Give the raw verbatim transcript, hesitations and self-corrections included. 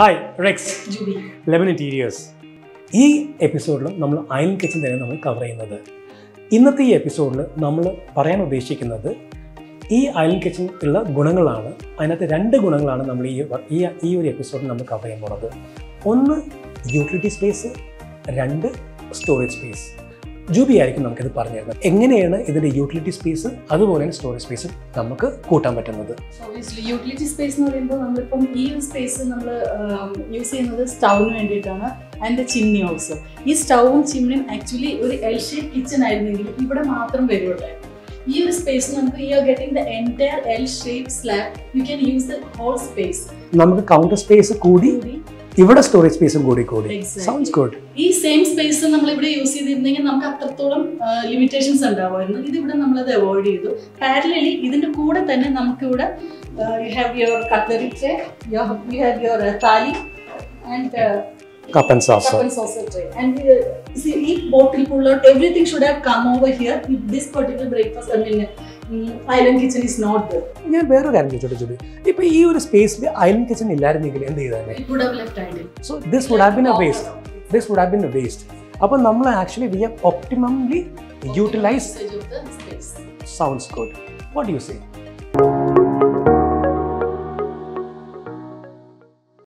Hi, Rex. Julie. Lemon Interiors. In this episode, we will cover the island kitchen. In this episode, we will cover this island kitchen. We will cover two episodes in this one utility space, two storage space. Jubi is going to tell us about the utility space and storage space. So, obviously, utility space is used space the stove and the chimney also. This stove and chimney actually an L-shaped kitchen. In this space, you are getting the entire L-shaped slab. You can use the whole space. We have counter space. This is storage space. Exactly. Sounds good. This same space, we use limitations. We avoid this. Parallelly, you have your cutlery tray, you have your thali, and uh, cup and saucer tray. And uh, see, bottle, everything should have come over here with this particular breakfast. I mean, island kitchen is not there. Yeah, where are you going? If you have a space, the island kitchen is not there. It would have left idle. So this would have been a waste. This would have been a waste. So actually we have optimally utilized. Sounds good. What do you say?